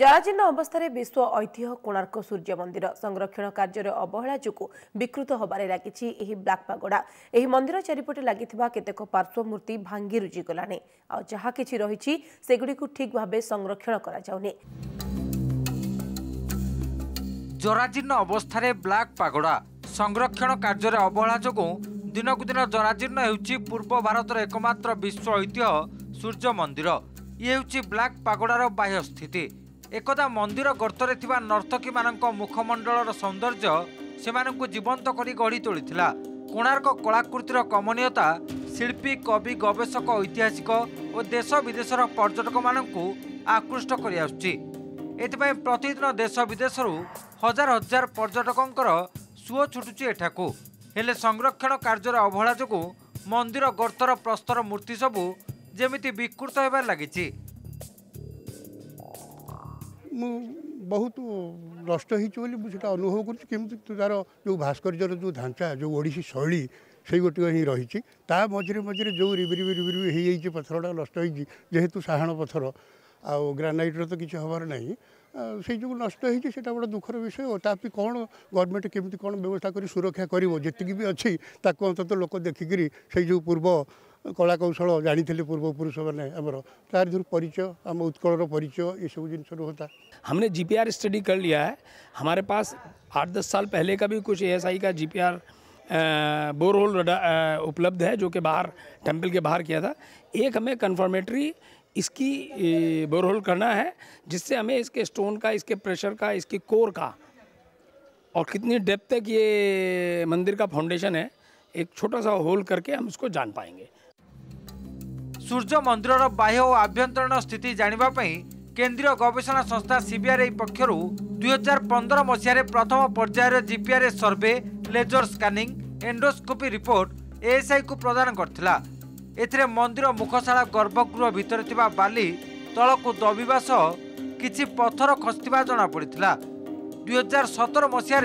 जराजीर्ण अवस्था विश्व ऐतिह्य कोणार्क सूर्य मंदिर संरक्षण कार्य अवहेला जो विकृत होबारे लगी ब्लाक पगोड़ा मंदिर चारिपटे लगी केतेक पार्श्वमूर्ति भांगी रुजिगलाने आ कि रही सेगुड़ी ठीक भाव संरक्षण कराने जराजीर्ण अवस्था ब्लाक पगोड़ा संरक्षण कार्य अवहेला जो दिनकू दिन जराजीर्ण होूर्व भारत एकम्र विश्व ऐतिह्य सूर्य मंदिर ये हूँ ब्लाक पगोड़ार बाह्य स्थिति एकदा मंदिर गर्तरे थिबा नर्तकी मानक मुखमंडलर सौंदर्य सेमानकु जीवंत करी गढ़ी तोड़िथिला। कोणार्क कलाकृतिर कमनीयता शिल्पी कवि गवेषक ऐतिहासिक और देश विदेशर पर्यटक मानकु आकृष्ट करि आछी। एतबे प्रतिदिन देश विदेशरु हजार हजार पर्यटकंकर सुओ छुटुची एठाकु हेले संरक्षण कार्यर अवहेला जोगु मंदिर गर्तर प्रस्तर मूर्ति सबु जेमिति विकृत हेबार लागिछि। बहुत नष्ट अनुभव कर जो भास्कर्यर जो ढांचा जो ओडिसी शैली से गोटे ही रही मझे मझे जो रिबि पथरटा नष्ट जेहेतु साहाण पथर आ ग्रानाइट्र तो किसी हबार ना से जो नष्ट बड़ा दुखर विषय तापी कौन गवर्नमेंट केमती कौन व्यवस्था कर सुरक्षा करतीक भी अच्छी ताकू अंत लोक देखिकी से जो पूर्व कला कौशल जानी पूर्वपुरुष मैंने तार दूर परिचय हम उत्कल परिचय ये सब जिन होता। हमने जीपीआर स्टडी कर लिया है। हमारे पास 8-10 साल पहले का भी कुछ एएसआई का जीपीआर बोरहोल उपलब्ध है जो कि बाहर टेंपल के बाहर किया था। एक हमें कन्फर्मेटरी इसकी बोरहोल करना है जिससे हमें इसके स्टोन का इसके प्रेशर का इसके कोर का और कितनी डेप्थ तक ये मंदिर का फाउंडेशन है एक छोटा सा होल करके हम उसको जान पाएंगे। सूर्य मंदिर बाह्य और आभ्यंतरण स्थिति जानापी केन्द्रीय गवेषणा संस्था सीबीआरआई पक्षर 2015 मसीह प्रथम पर्यायर GPR survey laser scanning endoscopy report ASI को प्रदान कर मंदिर मुखशाला गर्भगृह भितर थिबा बाली तलक दबिवा किछि पत्थर खसता जनापड़ा। 2017 मसीह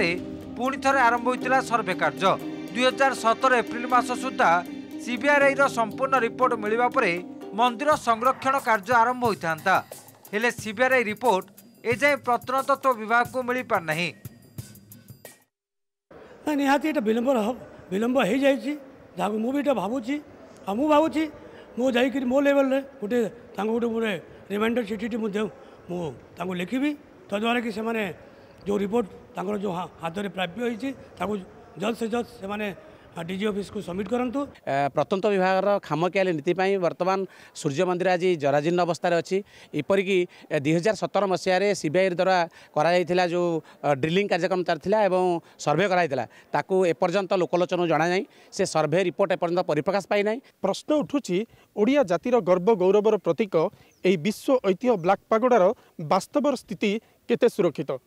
पुणी थे आरंभ होता सर्वे कार्य 2017 एप्रिल मास सुधा सीबीआरआई संपूर्ण रिपोर्ट मिलवा पर मंदिर संरक्षण कार्य आरंभ होता हेले सीबीआरआई रिपोर्ट एजाए प्रत्नतत्व विभाग को मिल पार नहीं निहाती विलंब हो जाए मुझे भावुची मुझुची मो जा मो लेवल गोटे गोटे रिमाइंडर चिठीट मुझे लिखी तद्वारा कि जो रिपोर्ट जो हाथ में प्राप्य होती जल्द से जल्द से माने डीजी ऑफिस को सबमिट करूँ। प्रत्यंत विभाग खामखियाली नीति वर्तमान सूर्य मंदिर आज जराजीर्ण अवस्था अच्छी एपरिक 2017 मसीह सीबीआई द्वारा करा जो ड्रिलिंग कार्यक्रम तार एवं सर्वे कराई एपर्यंत लोकलोचन जाना जाए से सर्वे रिपोर्ट एपर्यंत परिप्रकाश पाई ना। प्रश्न उठुची ओडिया जातिर गर्व गौरवर प्रतीक यही विश्व ऐतिह्य ब्लाक पगोड़ार वास्तवर स्थिति केते सुरक्षित।